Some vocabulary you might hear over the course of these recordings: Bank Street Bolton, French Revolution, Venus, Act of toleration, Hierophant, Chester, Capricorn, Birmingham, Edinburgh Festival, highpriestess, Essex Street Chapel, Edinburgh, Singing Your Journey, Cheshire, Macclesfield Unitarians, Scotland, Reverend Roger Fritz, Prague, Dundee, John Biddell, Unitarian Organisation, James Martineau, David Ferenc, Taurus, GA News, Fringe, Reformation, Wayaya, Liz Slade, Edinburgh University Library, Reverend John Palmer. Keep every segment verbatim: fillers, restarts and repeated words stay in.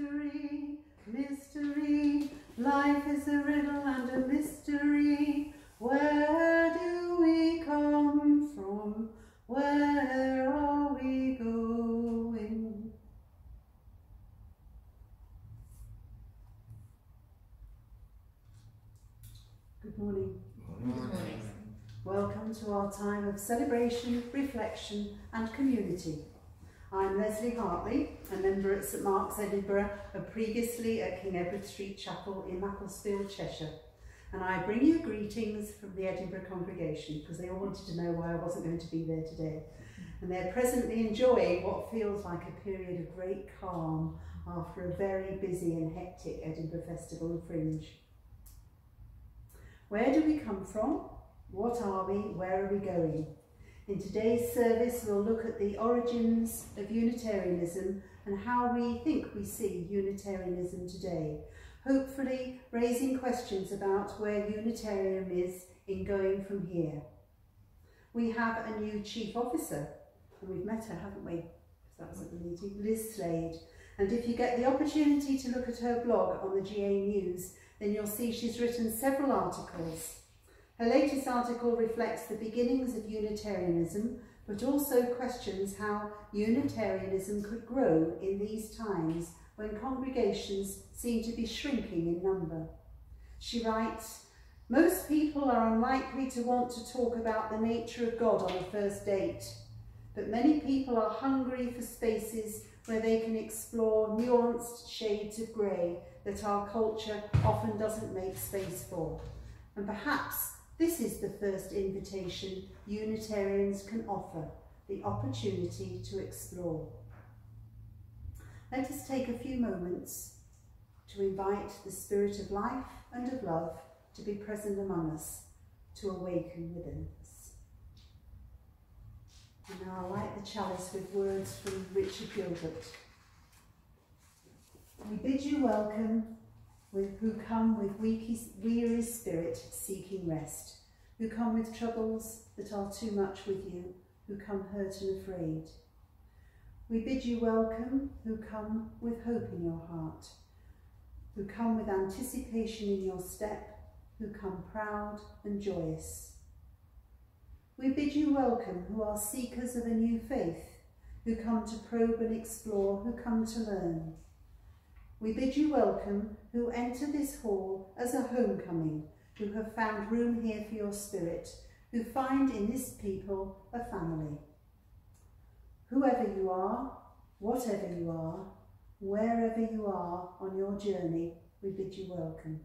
mystery, mystery. Life is a riddle and a mystery. Where do we come from? Where are we going? Good morning. Good morning. Good morning. Welcome to our time of celebration, reflection and community. I'm Leslie Hartley, a member at St Mark's Edinburgh and previously at King Edward Street Chapel in Macclesfield, Cheshire. And I bring you greetings from the Edinburgh congregation because they all wanted to know why I wasn't going to be there today. And they're presently enjoying what feels like a period of great calm after a very busy and hectic Edinburgh Festival and Fringe. Where do we come from? What are we? Where are we going? In today's service, we'll look at the origins of Unitarianism and how we think we see Unitarianism today, hopefully raising questions about where Unitarianism is in going from here. We have a new chief officer, and we've met her, haven't we? That was at the meeting, Liz Slade. And if you get the opportunity to look at her blog on the G A News, then you'll see she's written several articles. Her latest article reflects the beginnings of Unitarianism, but also questions how Unitarianism could grow in these times when congregations seem to be shrinking in number. She writes, "Most people are unlikely to want to talk about the nature of God on a first date, but many people are hungry for spaces where they can explore nuanced shades of grey that our culture often doesn't make space for. And perhaps this is the first invitation Unitarians can offer, the opportunity to explore." Let us take a few moments to invite the spirit of life and of love to be present among us, to awaken within us. And now I'll light the chalice with words from Richard Gilbert. "We bid you welcome, With, who come with weary spirit seeking rest, who come with troubles that are too much with you, who come hurt and afraid. We bid you welcome, who come with hope in your heart, who come with anticipation in your step, who come proud and joyous. We bid you welcome, who are seekers of a new faith, who come to probe and explore, who come to learn. We bid you welcome, who enter this hall as a homecoming, who have found room here for your spirit, who find in this people a family. Whoever you are, whatever you are, wherever you are on your journey, we bid you welcome."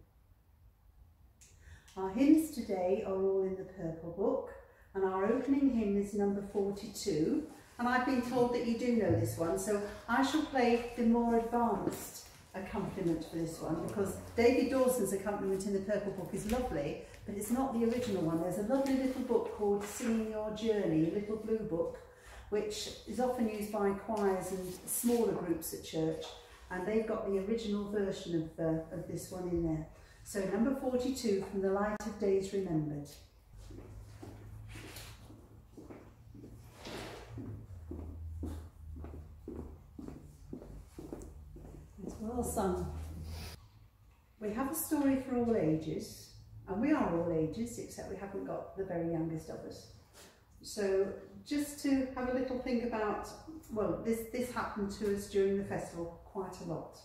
Our hymns today are all in the Purple Book, and our opening hymn is number forty-two, and I've been told that you do know this one, so I shall play the more advanced accompaniment for this one, because David Dawson's accompaniment in the Purple Book is lovely, but it's not the original one. There's a lovely little book called Singing Your Journey, a little blue book, which is often used by choirs and smaller groups at church, and they've got the original version of, uh, of this one in there. So number forty-two, From the Light of Days Remembered. Well sung. We have a story for all ages, and we are all ages, except we haven't got the very youngest of us. So just to have a little think about, well, this, this happened to us during the festival quite a lot.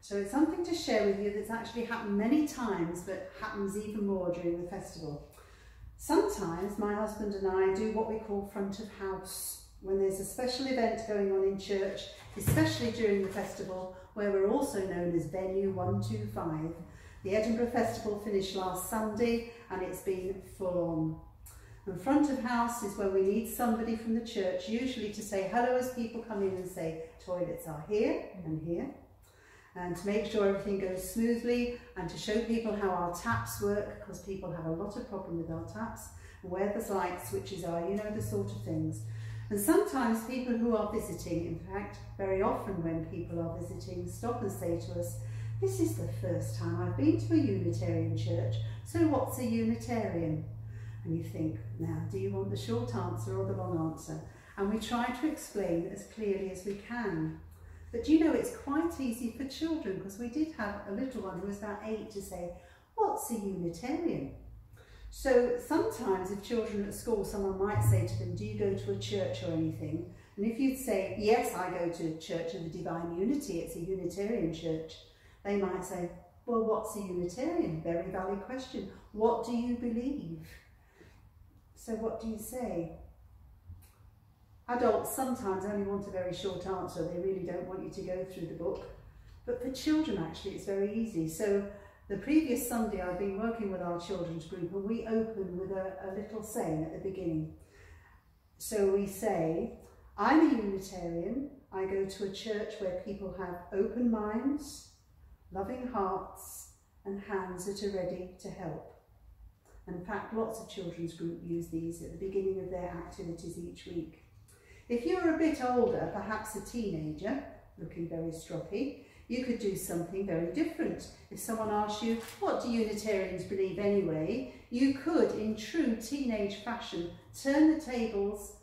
So it's something to share with you that's actually happened many times, but happens even more during the festival. Sometimes my husband and I do what we call front of house, when there's a special event going on in church, especially during the festival, where we're also known as Venue one two five. The Edinburgh Festival finished last Sunday and it's been full on. And front of house is where we need somebody from the church, usually to say hello as people come in and say toilets are here and here, and to make sure everything goes smoothly, and to show people how our taps work, because people have a lot of problem with our taps, and where the light switches are, you know, the sort of things. And sometimes people who are visiting, in fact, very often when people are visiting, stop and say to us, "This is the first time I've been to a Unitarian church, so what's a Unitarian?" And you think, now, do you want the short answer or the long answer? And we try to explain as clearly as we can. But you know, it's quite easy for children, because we did have a little one who was about eight to say, what's a Unitarian? So sometimes if children at school, someone might say to them, do you go to a church or anything? And if you'd say, yes, I go to Church of the Divine Unity, it's a Unitarian church, they might say, well, what's a Unitarian? Very valid question. What do you believe? So what do you say? Adults sometimes only want a very short answer. They really don't want you to go through the book. But for children, actually, it's very easy. So the previous Sunday, I've been working with our children's group, and we open with a, a little saying at the beginning. So we say, I'm a Unitarian. I go to a church where people have open minds, loving hearts, and hands that are ready to help. And in fact, lots of children's groups use these at the beginning of their activities each week. If you're a bit older, perhaps a teenager, looking very stroppy, you could do something very different. If someone asked you, what do Unitarians believe anyway? You could, in true teenage fashion, turn the tables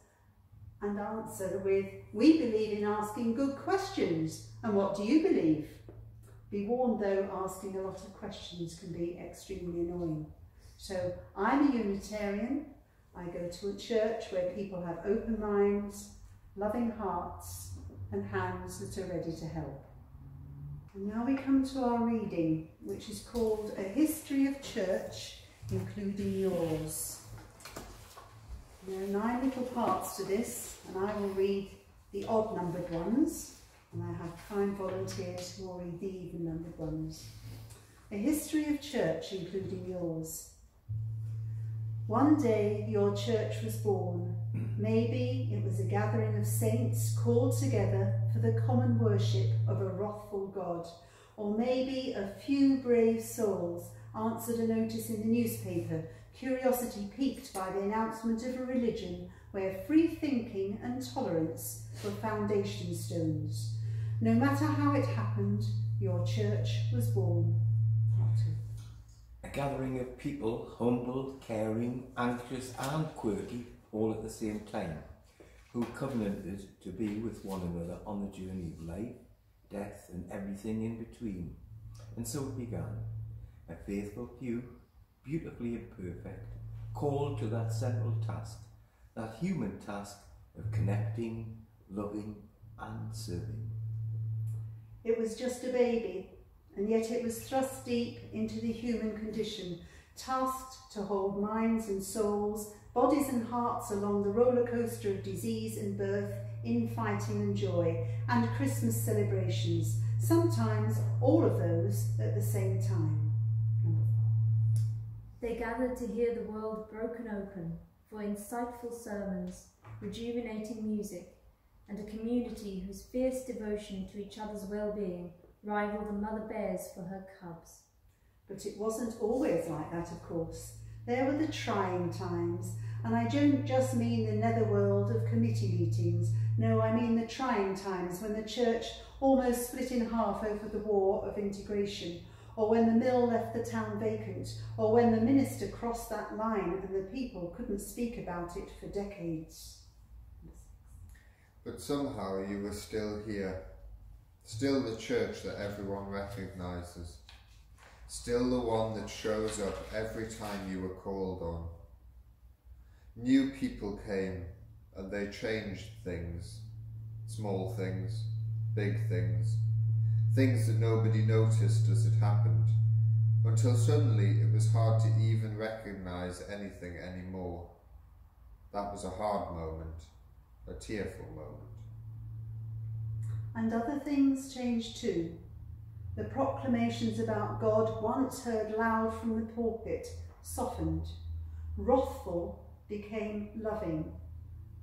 and answer with, we believe in asking good questions, and what do you believe? Be warned though, asking a lot of questions can be extremely annoying. So, I'm a Unitarian. I go to a church where people have open minds, loving hearts, and hands that are ready to help. And now we come to our reading, which is called A History of Church, Including Yours. There are nine little parts to this, and I will read the odd-numbered ones, and I have kind volunteers who will read the even-numbered ones. A History of Church, Including Yours. One day your church was born. Maybe it was a gathering of saints called together for the common worship of a wrathful God. Or maybe a few brave souls answered a notice in the newspaper, curiosity piqued by the announcement of a religion where free thinking and tolerance were foundation stones. No matter how it happened, your church was born. A gathering of people, humble, caring, anxious and quirky, all at the same time, who covenanted to be with one another on the journey of life, death and everything in between. And so it began, a faithful few, beautifully imperfect, called to that central task, that human task of connecting, loving and serving. It was just a baby. And yet it was thrust deep into the human condition, tasked to hold minds and souls, bodies and hearts along the roller coaster of disease and birth, infighting and joy, and Christmas celebrations, sometimes all of those at the same time. They gathered to hear the world broken open for insightful sermons, rejuvenating music, and a community whose fierce devotion to each other's well-being rival the mother bears for her cubs. But it wasn't always like that, of course. There were the trying times, and I don't just mean the netherworld of committee meetings. No, I mean the trying times when the church almost split in half over the war of integration, or when the mill left the town vacant, or when the minister crossed that line and the people couldn't speak about it for decades. But somehow you were still here. Still the church that everyone recognises. Still the one that shows up every time you were called on. New people came and they changed things. Small things, big things. Things that nobody noticed as it happened. Until suddenly it was hard to even recognise anything anymore. That was a hard moment, a tearful moment. And other things changed too. The proclamations about God once heard loud from the pulpit softened. Wrathful became loving.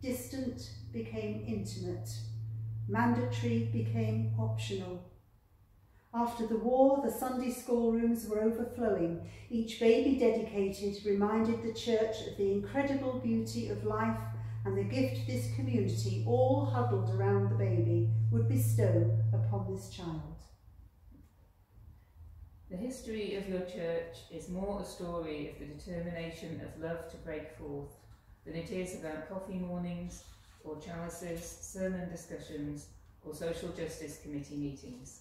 Distant became intimate. Mandatory became optional. After the war, the Sunday schoolrooms were overflowing. Each baby dedicated reminded the church of the incredible beauty of life and the gift this community, all huddled around the baby, would bestow upon this child. The history of your church is more a story of the determination of love to break forth than it is about coffee mornings or chalices, sermon discussions or social justice committee meetings.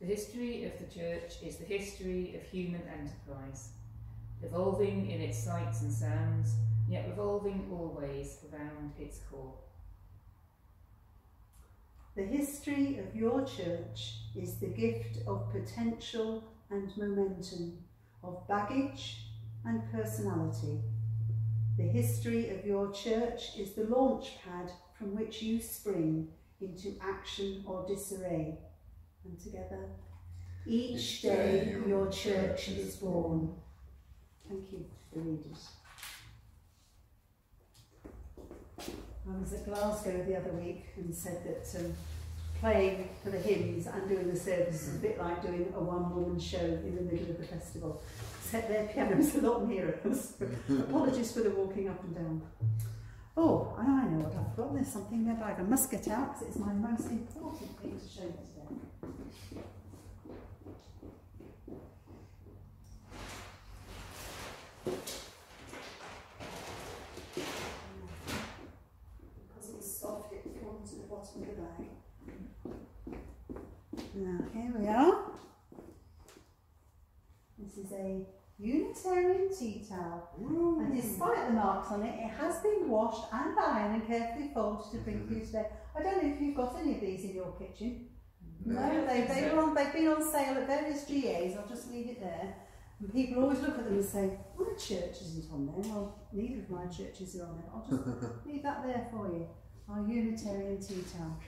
The history of the church is the history of human enterprise, evolving in its sights and sounds, yet revolving always around its core. The history of your church is the gift of potential and momentum, of baggage and personality. The history of your church is the launch pad from which you spring into action or disarray. And together, each day your church is born. Thank you to the readers. I was at Glasgow the other week and said that um, playing for the hymns and doing the service is a bit like doing a one-woman show in the middle of the festival, except their pianos a lot nearer us. Apologies for the walking up and down. Oh, I know what I've got. There's something in my bag. I must get out because it's my most important thing to show you today. Because it's soft, it comes to the bottom of the bag. Now, here we are. This is a Unitarian tea towel. Ooh. And despite the marks on it, it has been washed and ironed and carefully folded to bring to you today. I don't know if you've got any of these in your kitchen. No, no they, they were on, they've been on sale at various G As. I'll just leave it there. And people always look at them and say, "My church isn't on there." Well, neither of my churches are on there. I'll just leave that there for you. Our Unitarian tea towel.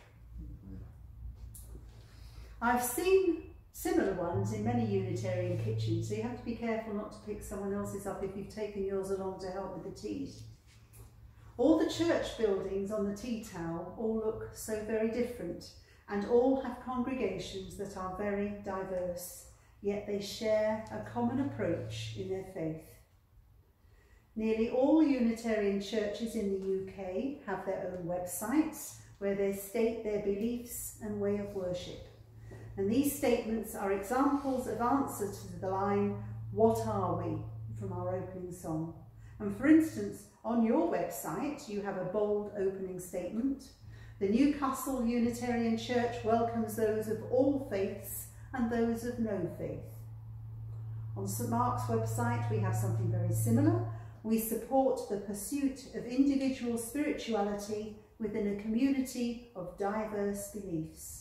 I've seen similar ones in many Unitarian kitchens, so you have to be careful not to pick someone else's up if you've taken yours along to help with the teas. All the church buildings on the tea towel all look so very different, and all have congregations that are very diverse, yet they share a common approach in their faith. Nearly all Unitarian churches in the U K have their own websites where they state their beliefs and way of worship. And these statements are examples of answers to the line, "What are we?" from our opening song. And for instance, on your website, you have a bold opening statement. The Newcastle Unitarian Church welcomes those of all faiths and those of no faith. On St Mark's website, we have something very similar. We support the pursuit of individual spirituality within a community of diverse beliefs.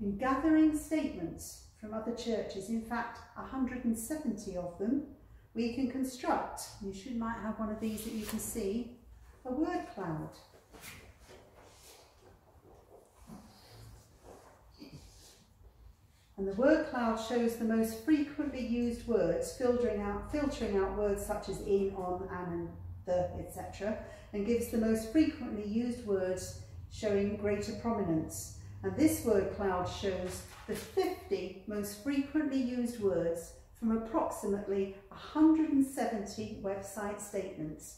In gathering statements from other churches, in fact one hundred and seventy of them, we can construct, you should might have one of these that you can see, a word cloud. And the word cloud shows the most frequently used words, filtering out, filtering out words such as in, on, an, and the, et cetera, and gives the most frequently used words showing greater prominence. And this word cloud shows the fifty most frequently used words from approximately one hundred and seventy website statements,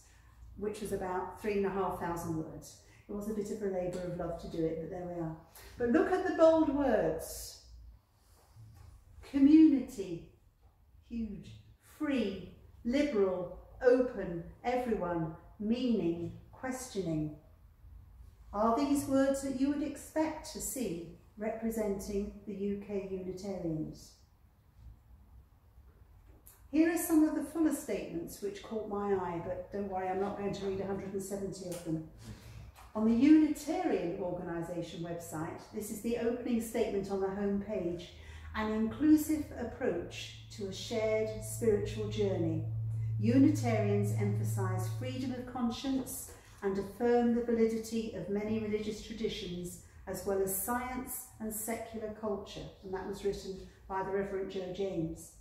which was about three and a half thousand words. It was a bit of a labour of love to do it, but there we are. But look at the bold words. Community, huge, free, liberal, open, everyone, meaning, questioning. Are these words that you would expect to see representing the U K Unitarians? Here are some of the fuller statements which caught my eye, but don't worry, I'm not going to read one hundred and seventy of them. On the Unitarian Organisation website, this is the opening statement on the home page, an inclusive approach to a shared spiritual journey. Unitarians emphasise freedom of conscience and affirm the validity of many religious traditions, as well as science and secular culture. And that was written by the Reverend Joe James.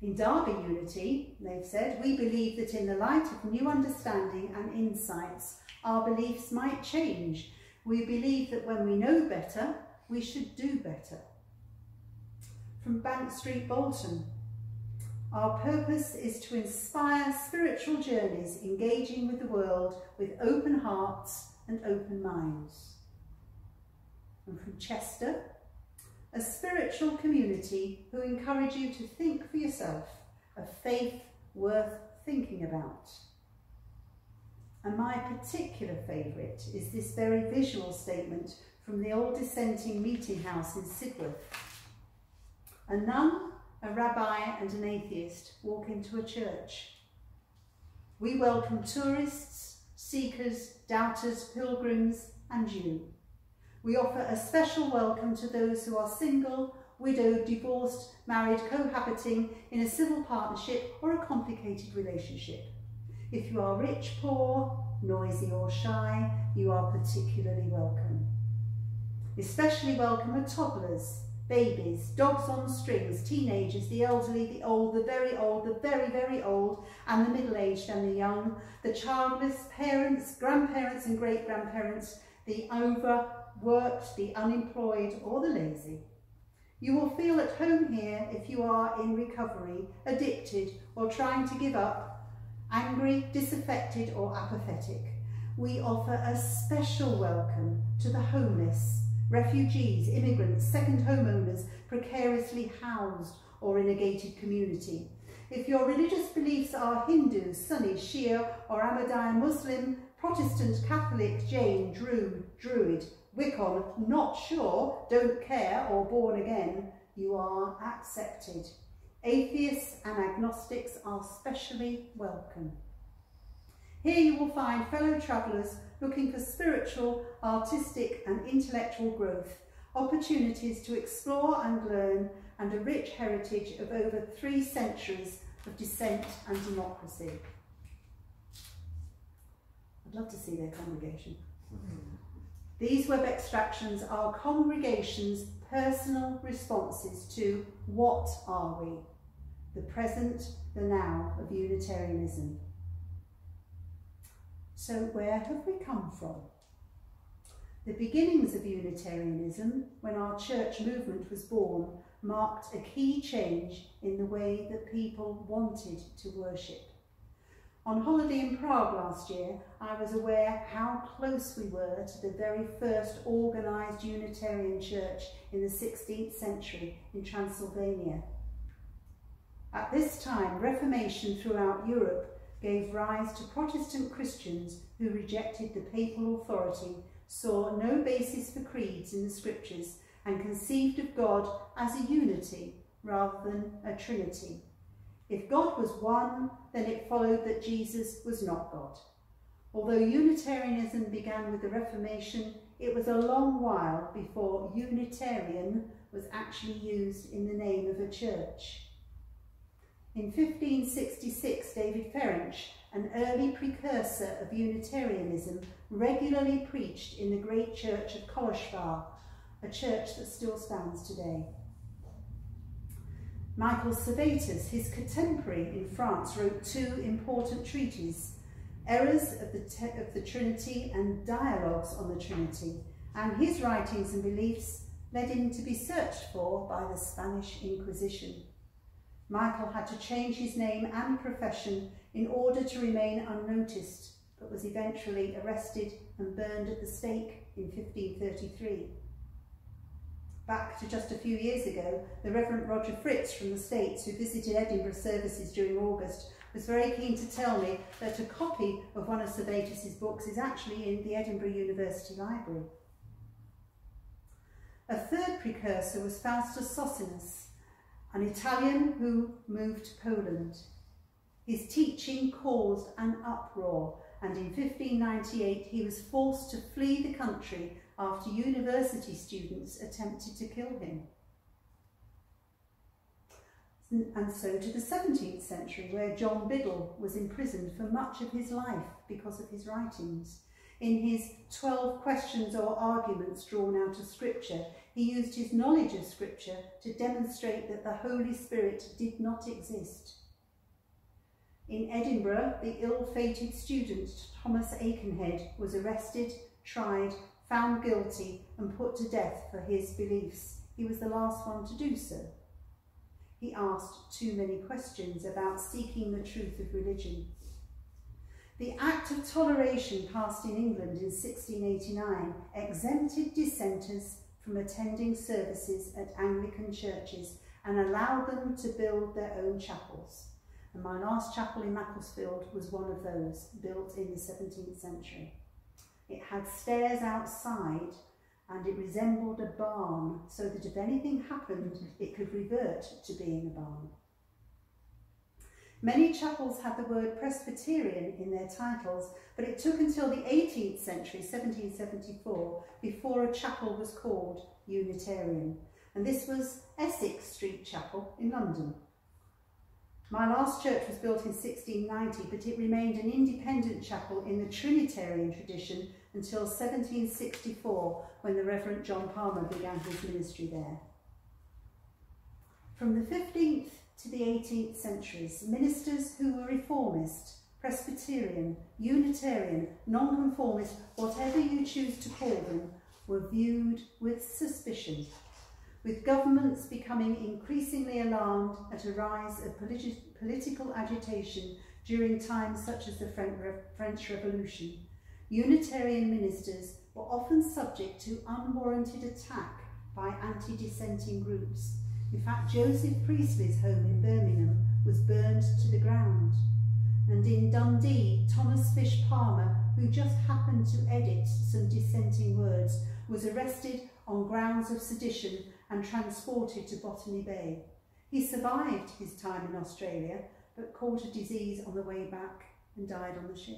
In Derby Unity, they've said, we believe that in the light of new understanding and insights, our beliefs might change. We believe that when we know better, we should do better. From Bank Street Bolton, our purpose is to inspire spiritual journeys, engaging with the world with open hearts and open minds. And from Chester, a spiritual community who encourage you to think for yourself, a faith worth thinking about. And my particular favourite is this very visual statement from the old dissenting meeting house in Sidworth. A nun, a rabbi and an atheist walk into a church. We welcome tourists, seekers, doubters, pilgrims and you. We offer a special welcome to those who are single, widowed, divorced, married, cohabiting, in a civil partnership or a complicated relationship. If you are rich, poor, noisy or shy, you are particularly welcome. Especially welcome are toddlers, babies, dogs on strings, teenagers, the elderly, the old, the very old, the very, very old, and the middle-aged and the young, the childless, parents, grandparents and great-grandparents, the overworked, the unemployed, or the lazy. You will feel at home here if you are in recovery, addicted, or trying to give up, angry, disaffected, or apathetic. We offer a special welcome to the homeless, refugees, immigrants, second homeowners, precariously housed, or in a gated community. If your religious beliefs are Hindu, Sunni, Shia, or Ahmadiyya Muslim, Protestant, Catholic, Jain, Drew, Druid, Wiccan, not sure, don't care, or born again, you are accepted. Atheists and agnostics are specially welcome. Here you will find fellow travellers looking for spiritual, artistic and intellectual growth, opportunities to explore and learn, and a rich heritage of over three centuries of dissent and democracy. I'd love to see their congregation. These web extractions are congregations' personal responses to what are we? The present, the now of Unitarianism. So where have we come from? The beginnings of Unitarianism, when our church movement was born, marked a key change in the way that people wanted to worship. On holiday in Prague last year, I was aware how close we were to the very first organised Unitarian church in the sixteenth century in Transylvania. At this time, Reformation throughout Europe gave rise to Protestant Christians who rejected the papal authority, saw no basis for creeds in the scriptures, and conceived of God as a unity rather than a trinity. If God was one, then it followed that Jesus was not God. Although Unitarianism began with the Reformation, it was a long while before Unitarian was actually used in the name of a church. In fifteen sixty-six, David Ferenc, an early precursor of Unitarianism, regularly preached in the great church of Kolozsvár, a church that still stands today. Michael Servetus, his contemporary in France, wrote two important treatises, Errors of the, of the Trinity and Dialogues on the Trinity, and his writings and beliefs led him to be searched for by the Spanish Inquisition. Michael had to change his name and profession in order to remain unnoticed, but was eventually arrested and burned at the stake in fifteen thirty-three. Back to just a few years ago, the Reverend Roger Fritz from the States, who visited Edinburgh services during August, was very keen to tell me that a copy of one of Servetus's books is actually in the Edinburgh University Library. A third precursor was Faustus Socinus, an Italian who moved to Poland. His teaching caused an uproar, and in fifteen ninety-eight he was forced to flee the country after university students attempted to kill him. And so to the seventeenth century, where John Biddell was imprisoned for much of his life because of his writings. In his twelve questions or arguments drawn out of Scripture, he used his knowledge of Scripture to demonstrate that the Holy Spirit did not exist. In Edinburgh, the ill-fated student Thomas Aikenhead was arrested, tried, found guilty and put to death for his beliefs. He was the last one to do so. He asked too many questions about seeking the truth of religion. The Act of Toleration passed in England in sixteen eighty-nine exempted dissenters from attending services at Anglican churches and allowed them to build their own chapels. and my last chapel in Macclesfield was one of those, built in the seventeenth century. It had stairs outside and it resembled a barn, so that if anything happened, it could revert to being a barn. Many chapels had the word Presbyterian in their titles, but it took until the eighteenth century, seventeen seventy-four, before a chapel was called Unitarian, and this was Essex Street Chapel in London. My last church was built in sixteen ninety, but it remained an independent chapel in the Trinitarian tradition until seventeen sixty-four, when the Reverend John Palmer began his ministry there. From the fifteenth to the eighteenth centuries, ministers who were Reformist, Presbyterian, Unitarian, Nonconformist, whatever you choose to call them, were viewed with suspicion, with governments becoming increasingly alarmed at a rise of politi political agitation during times such as the French, Re French Revolution. Unitarian ministers were often subject to unwarranted attack by anti-dissenting groups. In fact, Joseph Priestley's home in Birmingham was burned to the ground. And in Dundee, Thomas Fish Palmer, who just happened to edit some dissenting words, was arrested on grounds of sedition and transported to Botany Bay. He survived his time in Australia, but caught a disease on the way back and died on the ship.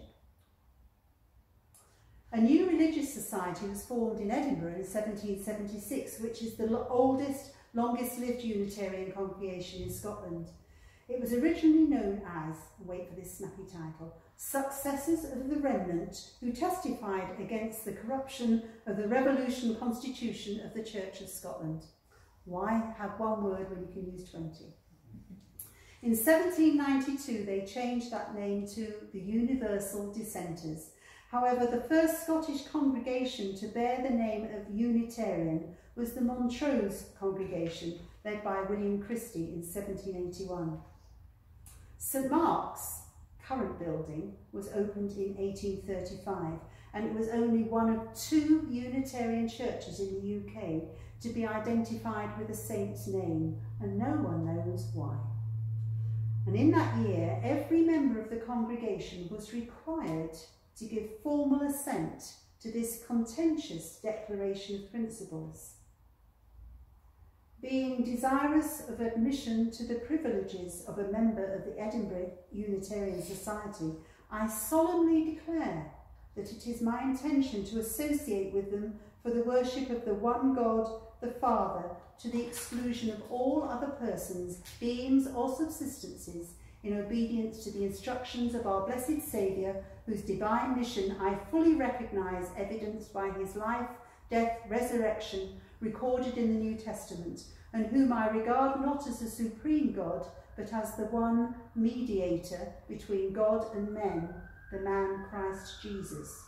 A new religious society was formed in Edinburgh in seventeen seventy-six, which is the oldest, longest-lived Unitarian congregation in Scotland. It was originally known as, wait for this snappy title, Successors of the Remnant, who testified against the corruption of the Revolution Constitution of the Church of Scotland. Why have one word when you can use twenty? In seventeen ninety-two, they changed that name to the Universal Dissenters. However, the first Scottish congregation to bear the name of Unitarian was the Montrose congregation, led by William Christie in seventeen eighty-one. St Mark's, current building, was opened in eighteen thirty-five, and it was only one of two Unitarian churches in the U K to be identified with a saint's name, and no one knows why. And in that year, every member of the congregation was required to give formal assent to this contentious declaration of principles. Being desirous of admission to the privileges of a member of the Edinburgh Unitarian Society, I solemnly declare that it is my intention to associate with them for the worship of the one God, the Father, to the exclusion of all other persons, beings or subsistences, in obedience to the instructions of our blessed Saviour, whose divine mission I fully recognise, evidenced by his life, death, resurrection, recorded in the New Testament, and whom I regard not as a supreme God, but as the one mediator between God and men, the man Christ Jesus.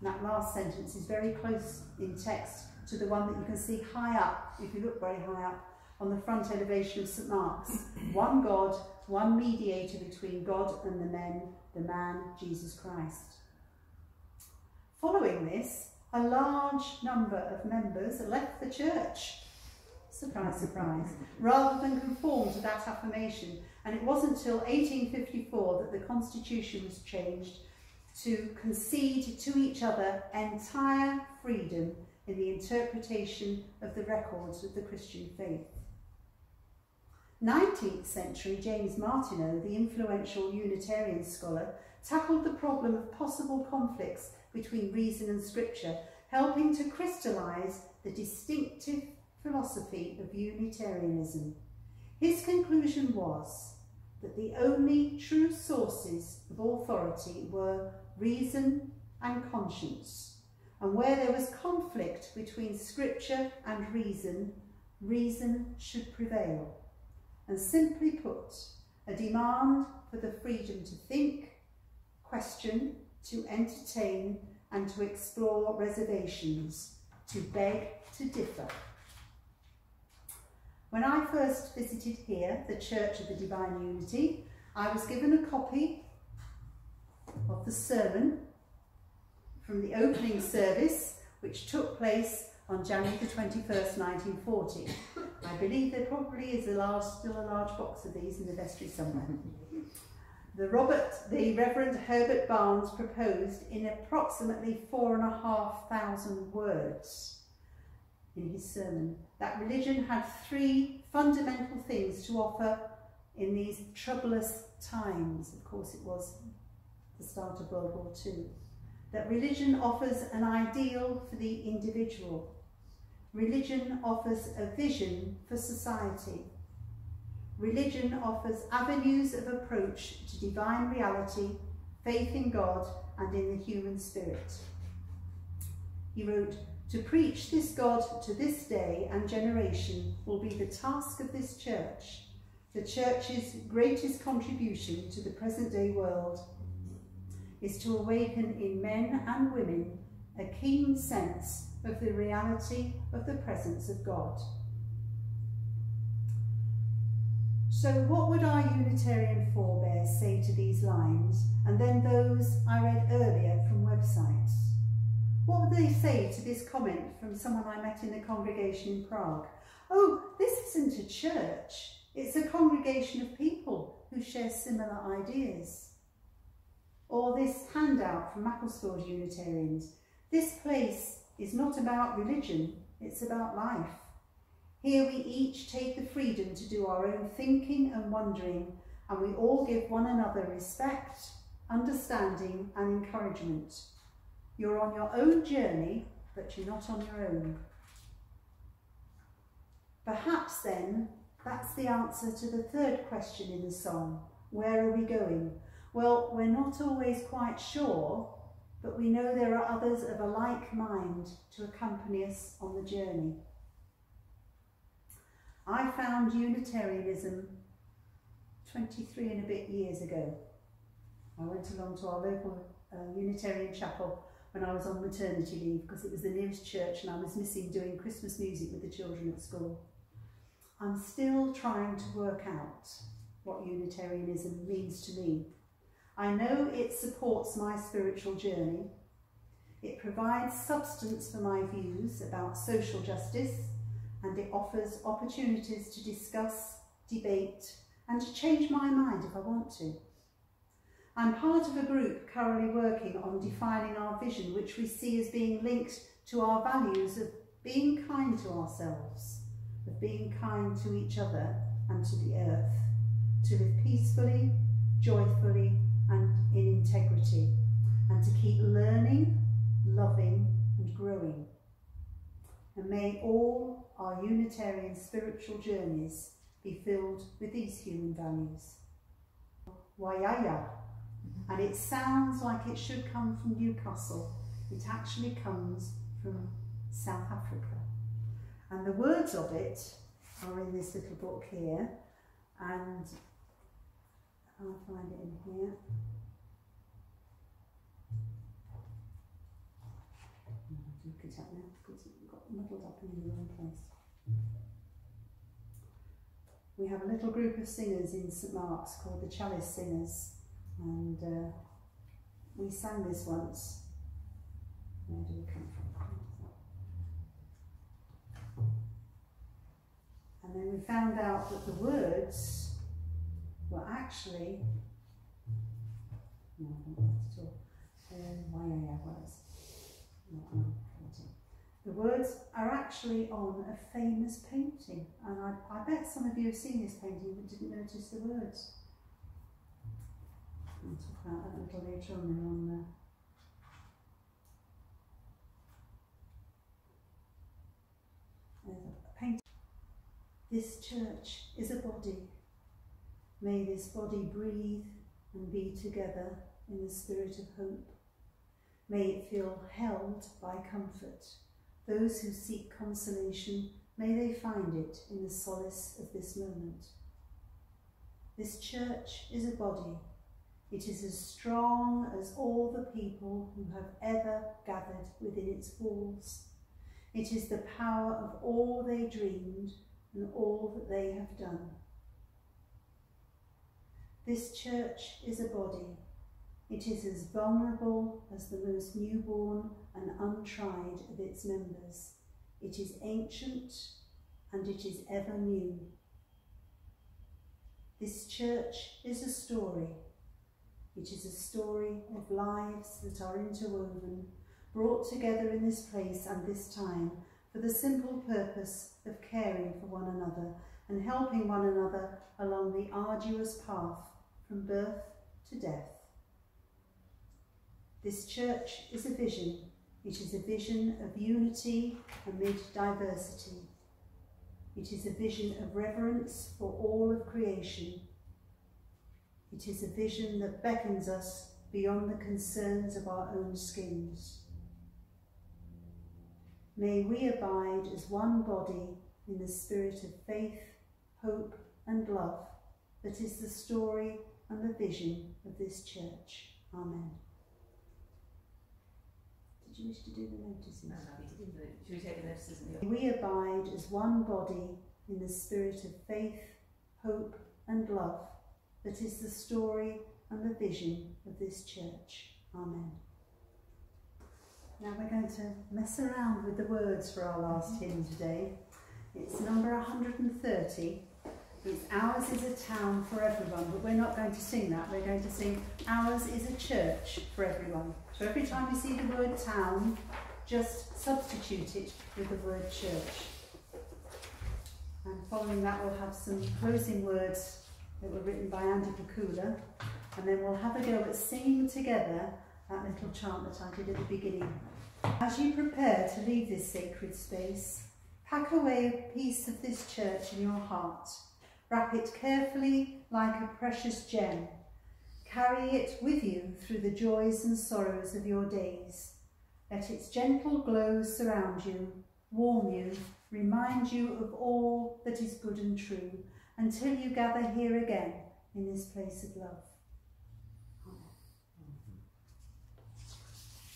And that last sentence is very close in text to the one that you can see high up, if you look very high up, on the front elevation of St Mark's. One God, one mediator between God and the men, the man Jesus Christ. Following this, a large number of members left the church, surprise, surprise, rather than conform to that affirmation, and it wasn't until eighteen fifty-four that the constitution was changed to concede to each other entire freedom in the interpretation of the records of the Christian faith. nineteenth century James Martineau, the influential Unitarian scholar, tackled the problem of possible conflicts between reason and scripture, helping to crystallise the distinctive philosophy of Unitarianism. His conclusion was that the only true sources of authority were reason and conscience, and where there was conflict between scripture and reason, reason should prevail. And simply put, a demand for the freedom to think, question, to entertain and to explore reservations, to beg to differ. When I first visited here, the Church of the Divine Unity, I was given a copy of the sermon from the opening service, which took place on January the twenty-first, nineteen forty. I believe there probably is a large, still a large box of these in the vestry somewhere. The Robert, the Reverend Herbert Barnes proposed in approximately four and a half thousand words in his sermon that religion had three fundamental things to offer in these troublous times. Of course, it was the start of World War Two. That religion offers an ideal for the individual. Religion offers a vision for society. Religion offers avenues of approach to divine reality, faith in God and in the human spirit. He wrote, "To preach this God to this day and generation will be the task of this church, the church's greatest contribution to the present day world is to awaken in men and women a keen sense of the reality of the presence of God." So what would our Unitarian forebears say to these lines, and then those I read earlier from websites? What would they say to this comment from someone I met in the congregation in Prague? "Oh, this isn't a church, it's a congregation of people who share similar ideas." Or this handout from Macclesfield Unitarians, "This place is not about religion, it's about life. Here we each take the freedom to do our own thinking and wondering, and we all give one another respect, understanding and encouragement. You're on your own journey, but you're not on your own." Perhaps then, that's the answer to the third question in the song, where are we going? Well, we're not always quite sure, but we know there are others of a like mind to accompany us on the journey. I found Unitarianism twenty-three and a bit years ago. I went along to our local uh, Unitarian chapel when I was on maternity leave because it was the nearest church and I was missing doing Christmas music with the children at school. I'm still trying to work out what Unitarianism means to me. I know it supports my spiritual journey. It provides substance for my views about social justice, and it offers opportunities to discuss, debate, and to change my mind if I want to. I'm part of a group currently working on defining our vision, which we see as being linked to our values of being kind to ourselves, of being kind to each other and to the earth, to live peacefully, joyfully, and in integrity, and to keep learning, loving and growing. And may all our Unitarian spiritual journeys be filled with these human values. Wayaya, and it sounds like it should come from Newcastle. It actually comes from South Africa. And the words of it are in this little book here, and I'll find it in here. Look it up now because it got muddled up in the wrong place. We have a little group of singers in St Mark's called the Chalice Singers, and uh, we sang this once. Where do we come from? And then we found out that the words Well, actually, no, not at all. Um, why are you words? The words are actually on a famous painting, and I, I bet some of you have seen this painting but didn't notice the words. I'll talk about that little later on on the. There's a painting. "This church is a body. May this body breathe and be together in the spirit of hope. May it feel held by comfort. Those who seek consolation, may they find it in the solace of this moment. This church is a body. It is as strong as all the people who have ever gathered within its walls. It is the power of all they dreamed and all that they have done. This church is a body. It is as vulnerable as the most newborn and untried of its members. It is ancient and it is ever new. This church is a story. It is a story of lives that are interwoven, brought together in this place and this time for the simple purpose of caring for one another and helping one another along the arduous path from birth to death. This church is a vision. It is a vision of unity amid diversity. It is a vision of reverence for all of creation. It is a vision that beckons us beyond the concerns of our own skins. May we abide as one body in the spirit of faith, hope and love that is the story and the vision of this church. Amen. Did you wish to do the notices? No, no, you didn't do it. Should we take the notices? We abide as one body in the spirit of faith, hope and love that is the story and the vision of this church. Amen. Now we're going to mess around with the words for our last hymn today. It's number one hundred and thirty. It's Ours is a Town for Everyone, but we're not going to sing that. We're going to sing Ours is a Church for Everyone. So every time you see the word town, just substitute it with the word church. And following that, we'll have some closing words that were written by Andy Pakula, and then we'll have a go at singing together that little chant that I did at the beginning. As you prepare to leave this sacred space, pack away a piece of this church in your heart. Wrap it carefully like a precious gem. Carry it with you through the joys and sorrows of your days. Let its gentle glow surround you, warm you, remind you of all that is good and true, until you gather here again in this place of love.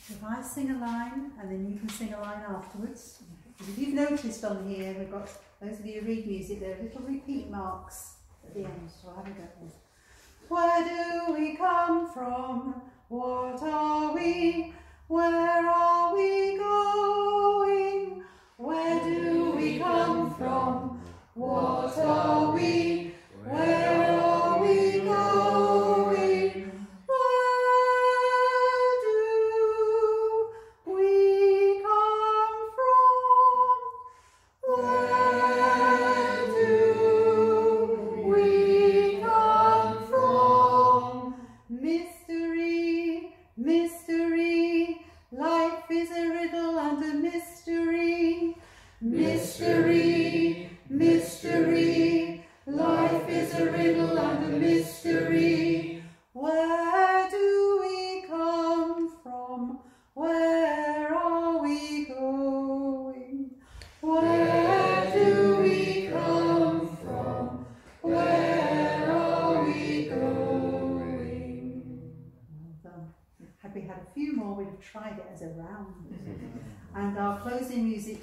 So if I sing a line, and then you can sing a line afterwards. Because if you've noticed on here, we've got, those of you who read music, there are little repeat marks at the end, so I'll have a go at this. Where do we come from? What are we? Where are we going? Where do we come from? What are we? Where are we going?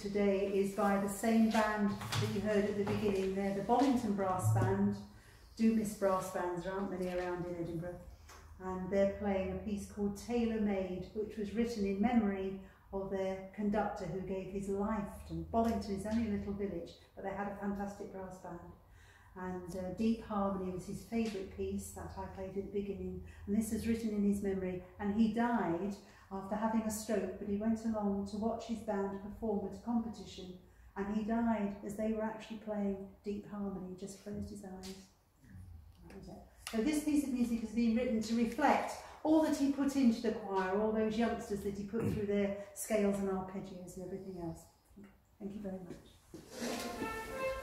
Today is by the same band that you heard at the beginning there, the Bollington Brass Band. Do miss brass bands, there aren't many around in Edinburgh. And they're playing a piece called Tailor Made, which was written in memory of their conductor who gave his life to Bollington. Is only a little village, but they had a fantastic brass band. And uh, Deep Harmony was his favourite piece that I played at the beginning. And this was written in his memory, and he died after having a stroke, but he went along to watch his band perform at a competition, and he died as they were actually playing Deep Harmony, just closed his eyes. That was it. So this piece of music has been written to reflect all that he put into the choir, all those youngsters that he put through their scales and arpeggios and everything else. Thank you very much.